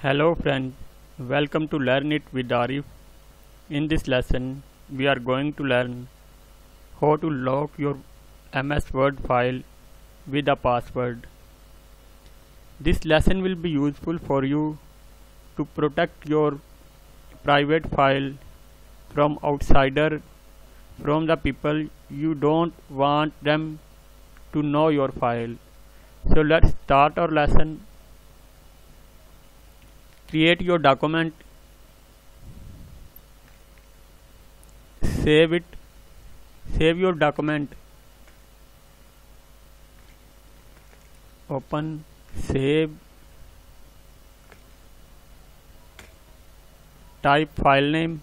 Hello friend, welcome to Learn It with Arif. In this lesson, we are going to learn how to lock your MS Word file with a password. This lesson will be useful for you to protect your private file from outsider, from the people you don't want them to know your file. So let's start our lesson. Create your document, save it, save your document, open, save, type file name,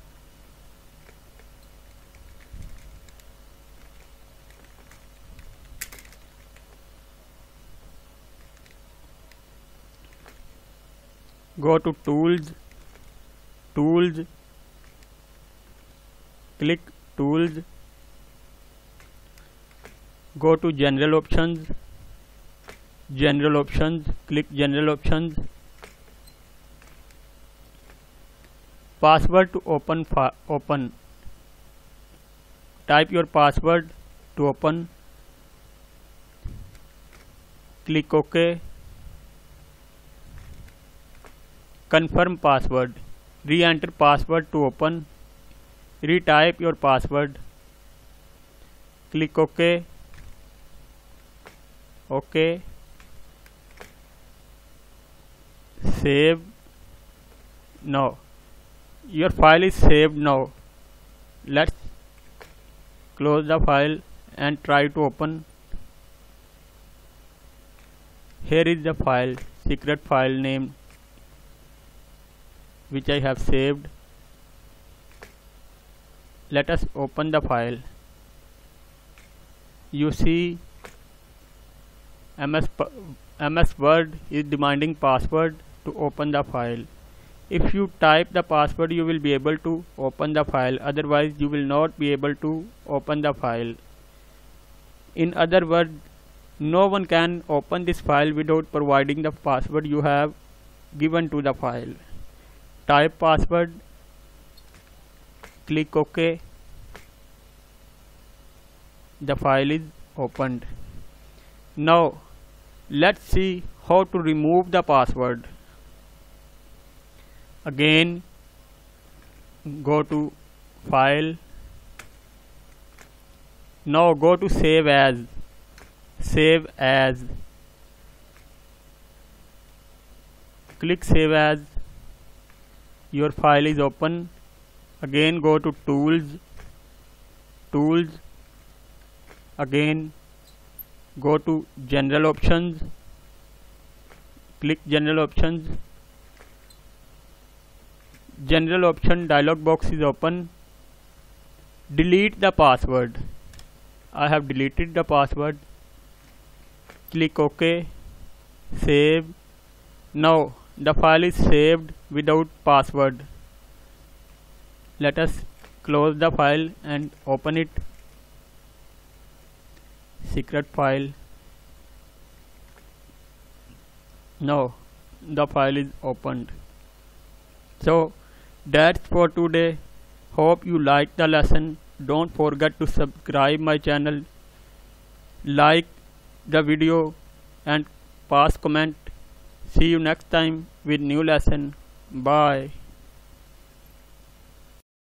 go to tools, click tools, go to general options, click general options, password to open, type your password to open, click OK. Confirm password, re-enter password to open, retype your password, click OK, OK, save, now, your file is saved now. Let's close the file and try to open. Here is the file, secret file name, which I have saved. Let us open the file. You see MS Word is demanding password to open the file. If you type the password, you will be able to open the file, otherwise you will not be able to open the file. In other words, no one can open this file without providing the password you have given to the file. Type password, click OK, the file is opened. Now let's see how to remove the password. Again, go to file, now go to save as, click save as. Your file is open. Again go to tools, again go to general options, click general options. General option dialog box is open. Delete the password. I have deleted the password. Click OK, save. Now the file is saved without password. Let us close the file and open it. Secret file. Now the file is opened. So that's for today. Hope you liked the lesson. Don't forget to subscribe my channel, like the video and pass comment. See you next time with new lesson. Bye.